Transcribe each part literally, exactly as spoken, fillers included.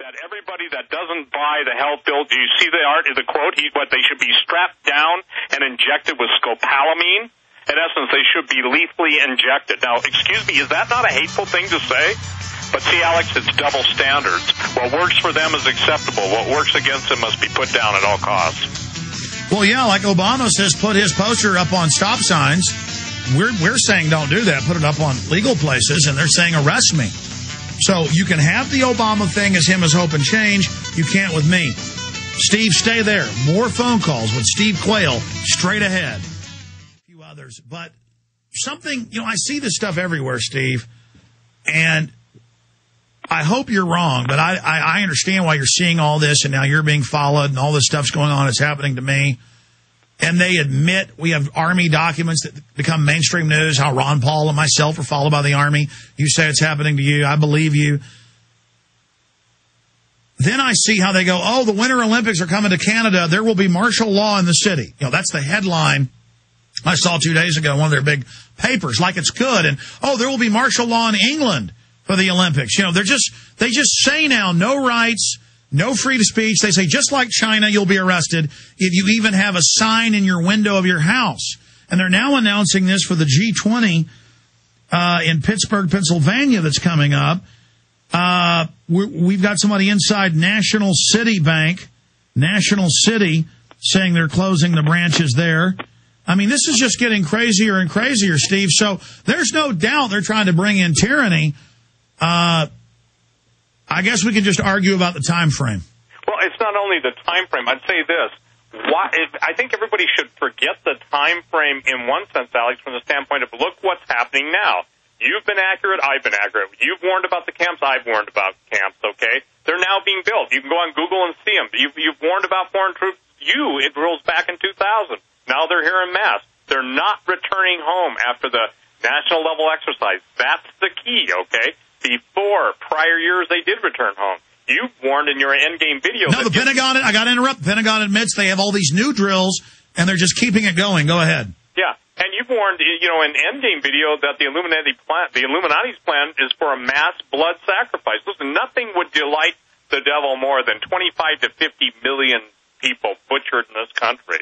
that everybody that doesn't buy the health bill, do you see the art of the quote? He, what they should be strapped down and injected with scopolamine. In essence, they should be lethally injected. Now, excuse me, is that not a hateful thing to say? But see, Alex, it's double standards. What works for them is acceptable. What works against them must be put down at all costs. Well, yeah, like Obama says, put his poster up on stop signs. We're we're saying don't do that. Put it up on legal places, and they're saying arrest me. So you can have the Obama thing as him as hope and change. You can't with me. Steve, stay there. More phone calls with Steve Quayle straight ahead. A few others. But something, you know, I see this stuff everywhere, Steve. And I hope you're wrong, but I, I, I understand why you're seeing all this. And now you're being followed and all this stuff's going on. It's happening to me. And they admit we have Army documents that become mainstream news, how Ron Paul and myself are followed by the Army. You say it's happening to you. I believe you. Then I see how they go, oh, the Winter Olympics are coming to Canada. There will be martial law in the city. You know, that's the headline I saw two days ago in one of their big papers, like it's good. And, oh, there will be martial law in England for the Olympics. You know, they're just, they just say now no rights, no free speech. They say, just like China, you'll be arrested if you even have a sign in your window of your house. And they're now announcing this for the G twenty uh, in Pittsburgh, Pennsylvania that's coming up. Uh, we're, we've got somebody inside National City Bank, National City, saying they're closing the branches there. I mean, this is just getting crazier and crazier, Steve. So there's no doubt they're trying to bring in tyranny. Uh I guess we can just argue about the time frame. Well, it's not only the time frame. I'd say this. Why, if, I think everybody should forget the time frame in one sense, Alex, from the standpoint of look what's happening now. You've been accurate. I've been accurate. You've warned about the camps. I've warned about camps, okay? They're now being built. You can go on Google and see them. You've, you've warned about foreign troops. You, it rolls back in two thousand. Now they're here en masse. They're not returning home after the national level exercise. That's the key, okay? Before, prior years, they did return home. You warned in your endgame video. No, the Pentagon, I got to interrupt, the Pentagon admits they have all these new drills, and they're just keeping it going. Go ahead. Yeah, and you've warned, you know, in endgame video that the Illuminati plan, the Illuminati's plan is for a mass blood sacrifice. Listen, nothing would delight the devil more than twenty-five to fifty million people butchered in this country.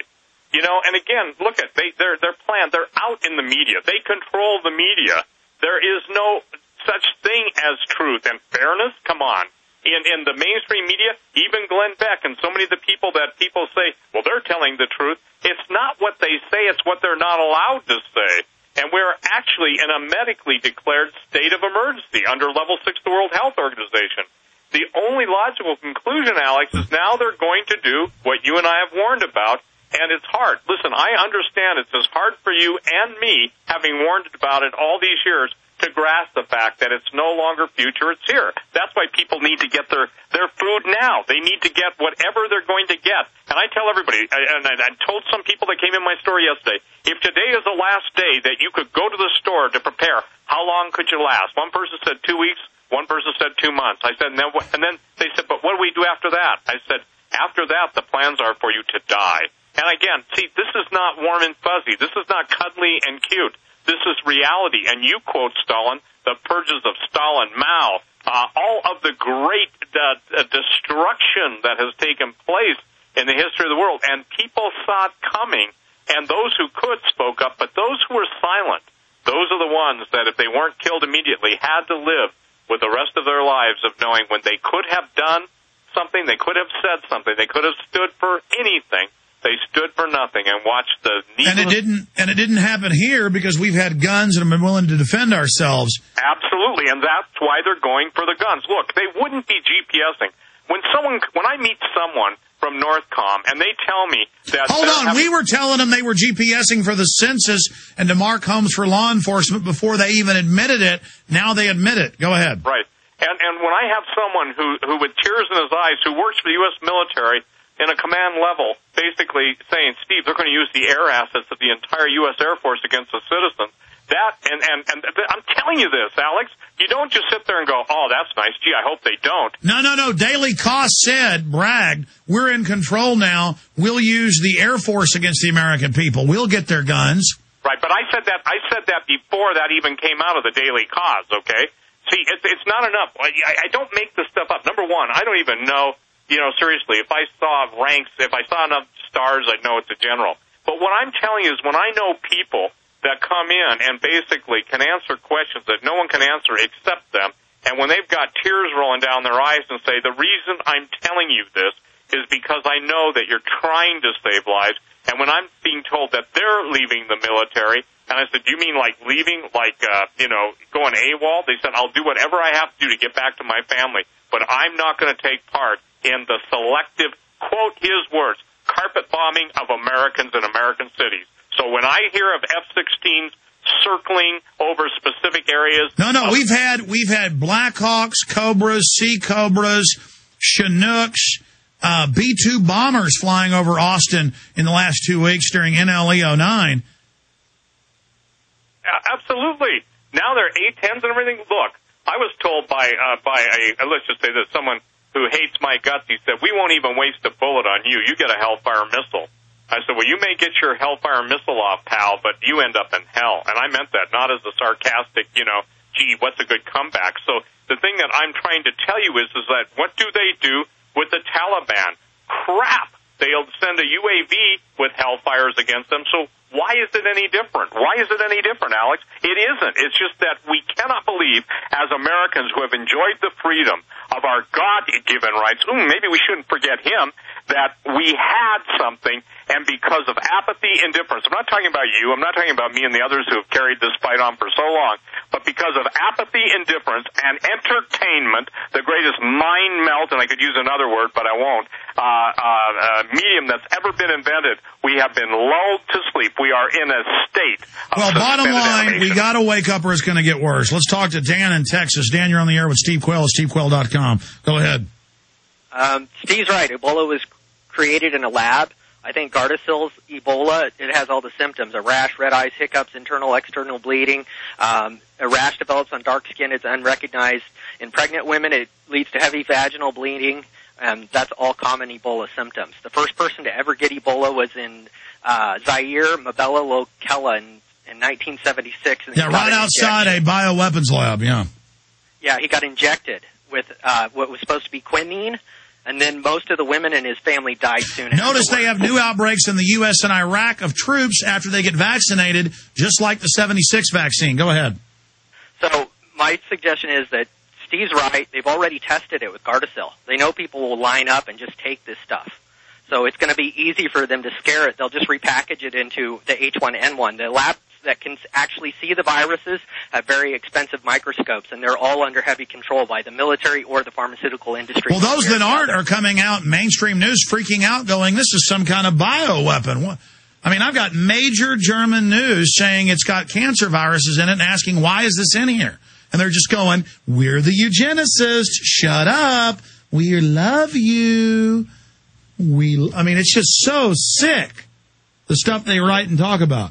You know, and again, look at, they, their, their plan, they're out in the media. They control the media. There is no such thing as truth and fairness. Come on. In, in the mainstream media, even Glenn Beck and so many of the people that people say, well, they're telling the truth. It's not what they say. It's what they're not allowed to say. And we're actually in a medically declared state of emergency under Level six, the World Health Organization. The only logical conclusion, Alex, is now they're going to do what you and I have warned about, and it's hard. Listen, I understand it's as hard for you and me, having warned about it all these years, to grasp the fact that it's no longer future, it's here. That's why people need to get their, their food now. They need to get whatever they're going to get. And I tell everybody, and I told some people that came in my store yesterday, if today is the last day that you could go to the store to prepare, how long could you last? One person said two weeks. One person said two months. I said, and then, and then they said, but what do we do after that? I said, after that, the plans are for you to die. And again, see, this is not warm and fuzzy. This is not cuddly and cute. This is reality, and you quote Stalin, the purges of Stalin, Mao, uh, all of the great uh, destruction that has taken place in the history of the world. And people saw it coming, and those who could spoke up, but those who were silent, those are the ones that if they weren't killed immediately had to live with the rest of their lives of knowing when they could have done something, they could have said something, they could have stood for anything. They stood for nothing and watched the needless... And it didn't, and it didn't happen here because we've had guns and have been willing to defend ourselves. Absolutely, and that's why they're going for the guns. Look, they wouldn't be GPSing. When someone, when I meet someone from Northcom and they tell me that... Hold on, having... we were telling them they were GPSing for the census and to mark homes for law enforcement before they even admitted it. Now they admit it. Go ahead. Right. And and when I have someone who, who with tears in his eyes, who works for the U S military... in a command level, basically saying, Steve, they're going to use the air assets of the entire U S. Air Force against the citizens. That, and, and, and I'm telling you this, Alex, you don't just sit there and go, oh, that's nice. Gee, I hope they don't. No, no, no. Daily Kos said, bragged, we're in control now. We'll use the Air Force against the American people. We'll get their guns. Right, but I said that, I said that before that even came out of the Daily Kos, okay? See, it's, it's not enough. I, I don't make this stuff up. Number one, I don't even know, you know, seriously, if I saw ranks, if I saw enough stars, I'd know it's a general. But what I'm telling you is when I know people that come in and basically can answer questions that no one can answer except them, and when they've got tears rolling down their eyes and say, the reason I'm telling you this is because I know that you're trying to save lives, and when I'm being told that they're leaving the military, and I said, do you mean like leaving, like, uh, you know, going AWOL? They said, I'll do whatever I have to do to get back to my family, but I'm not going to take part in the selective, quote his words, carpet bombing of Americans in American cities. So when I hear of F sixteens circling over specific areas... No, no, we've had we've had Blackhawks, Cobras, Sea Cobras, Chinooks, uh, B two bombers flying over Austin in the last two weeks during N L E oh nine. Uh, absolutely. Now they're A tens and everything. Look, I was told by, uh, by a, let's just say that someone who hates my guts, he said, we won't even waste a bullet on you. You get a Hellfire missile. I said, well, you may get your Hellfire missile off, pal, but you end up in hell. And I meant that, not as a sarcastic, you know, gee, what's a good comeback? So the thing that I'm trying to tell you is, is that what do they do with the Taliban? Crap! They'll send a U A V with Hellfires against them. So why is it any different? Why is it any different, Alex? It isn't. It's just that we cannot believe, as Americans who have enjoyed the freedom of our God-given rights, ooh, maybe we shouldn't forget him, that we had something, and because of apathy and indifference, I'm not talking about you, I'm not talking about me and the others who have carried this fight on for so long, but because of apathy, indifference, and entertainment, the greatest mind melt, and I could use another word, but I won't, uh, uh, uh, medium that's ever been invented, we have been lulled to sleep. We are in a state of... Well, bottom line, animation. We got to wake up or it's going to get worse. Let's talk to Dan in Texas. Dan, you're on the air with Steve Quayle at steve quayle dot com. Go ahead. Um, Steve's right. Ebola was created in a lab. I think Gardasil's Ebola, it has all the symptoms, a rash, red eyes, hiccups, internal, external bleeding. Um, a rash develops on dark skin. It's unrecognized. In pregnant women, it leads to heavy vaginal bleeding. Um, that's all common Ebola symptoms. The first person to ever get Ebola was in uh, Zaire, Mabella, Lokela in, in nineteen seventy-six. And yeah, right outside a bioweapons lab, yeah. Yeah, he got injected with uh, what was supposed to be quinine. And then most of the women in his family died soon after. Notice they have new outbreaks in the U S and Iraq of troops after they get vaccinated, just like the seventy-six vaccine. Go ahead. So my suggestion is that Steve's right. They've already tested it with Gardasil. They know people will line up and just take this stuff. So it's going to be easy for them to scare it. They'll just repackage it into the H one N one. The labs that can actually see the viruses have very expensive microscopes, and they're all under heavy control by the military or the pharmaceutical industry. Well, those that aren't are coming out, mainstream news, freaking out, going, this is some kind of bioweapon. I mean, I've got major German news saying it's got cancer viruses in it and asking, why is this in here? And they're just going, we're the eugenicists. Shut up. We love you. We. I mean, it's just so sick, the stuff they write and talk about.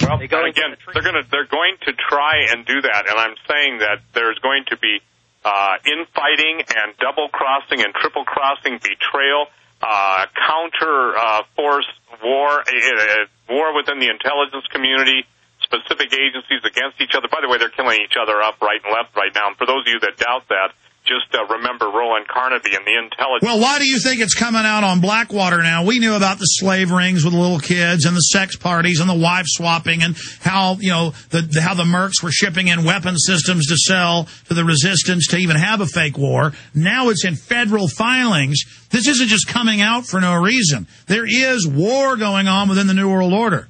Well, they again, the they're going to they're going to try and do that, and I'm saying that there's going to be uh, infighting and double crossing and triple crossing, betrayal, uh, counter uh, force war, uh, war within the intelligence community, specific agencies against each other. By the way, they're killing each other up right and left right now. And for those of you that doubt that, just uh, remember Roland Carnaby and the intelligence. Well, why do you think it's coming out on Blackwater now? We knew about the slave rings with little kids and the sex parties and the wife swapping and how, you know, the, the, how the mercs were shipping in weapon systems to sell to the resistance to even have a fake war. Now it's in federal filings. This isn't just coming out for no reason. There is war going on within the New World Order.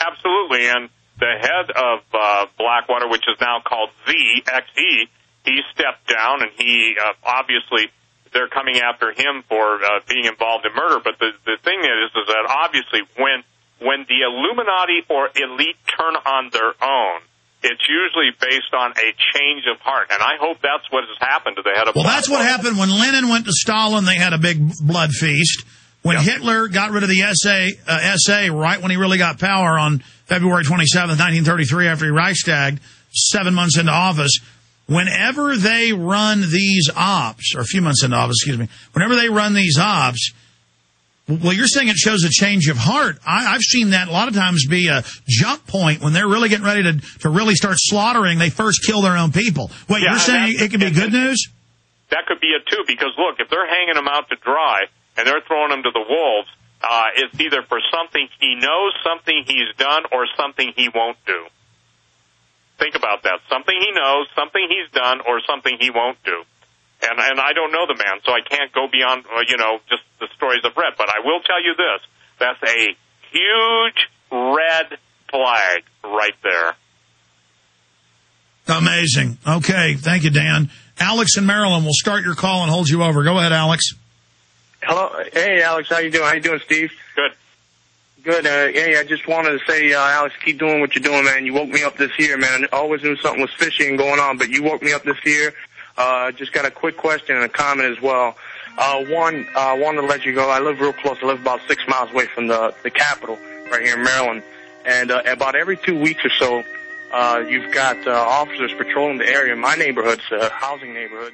Absolutely, and the head of uh, Blackwater, which is now called V X E, he stepped down, and he uh, obviously they're coming after him for uh, being involved in murder. But the the thing is, is that obviously when when the Illuminati or elite turn on their own, it's usually based on a change of heart, and I hope that's what has happened to the head of. Well, that's what happened when Lenin went to Stalin. They had a big blood feast. When yep. Hitler got rid of the S A, uh, S A right when he really got power on February twenty-seventh, nineteen thirty-three, after he Reichstag, seven months into office. Whenever they run these ops, or a few months into office, excuse me, whenever they run these ops, Well, you're saying it shows a change of heart. I, I've seen that a lot of times be a jump point when they're really getting ready to, to really start slaughtering. They first kill their own people. Wait, yeah, you're saying that, it could be good news? That could be it, too, because, look, if they're hanging them out to dry and they're throwing them to the wolves, uh, it's either for something he knows, something he's done, or something he won't do. Think about that. Something he knows, something he's done, or something he won't do. And, and I don't know the man, so I can't go beyond, you know, just the stories I've read. But I will tell you this. That's a huge red flag right there. Amazing. Okay. Thank you, Dan. Alex in Maryland will start your call and hold you over. Go ahead, Alex. Hello. Hey, Alex. How you doing? How you doing, Steve? Good. Good. Uh, hey, I just wanted to say, uh, Alex, keep doing what you're doing, man. You woke me up this year, man. I always knew something was fishy going on, but you woke me up this year. Uh, just got a quick question and a comment as well. Uh, one, I uh, wanted to let you go. I live real close. I live about six miles away from the, the capital right here in Maryland. And uh, about every two weeks or so, uh, you've got uh, officers patrolling the area. My neighborhood's a housing neighborhood.